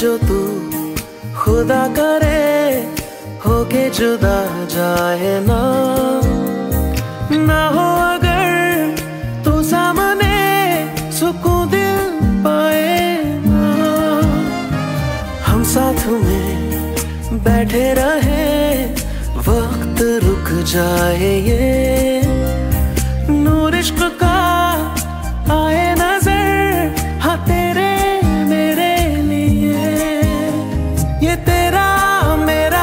जो तू खुदा करे होके जुदा जाए ना, ना हो अगर तू सामने सुकून दिल पाए ना। हम साथ में बैठे रहे वक्त रुक जाए, ये नूर इश्क़ का आए नजर हाँ तेरे मेरे लिए। ये तेरा मेरा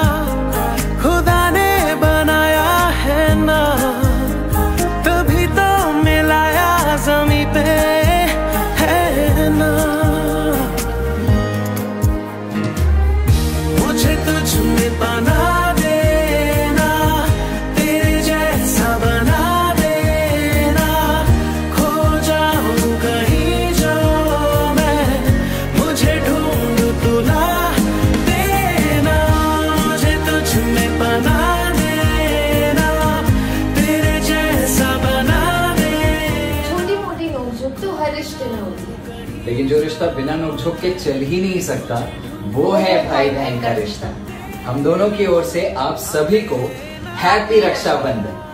खुदा ने बनाया है ना, तभी तो मिलाया ज़मीं पे है ना। मुझे तुझ में बना लेकिन जो रिश्ता बिना नोकझोंक के चल ही नहीं सकता वो है भाई बहन का रिश्ता। हम दोनों की ओर से आप सभी को हैप्पी रक्षाबंधन।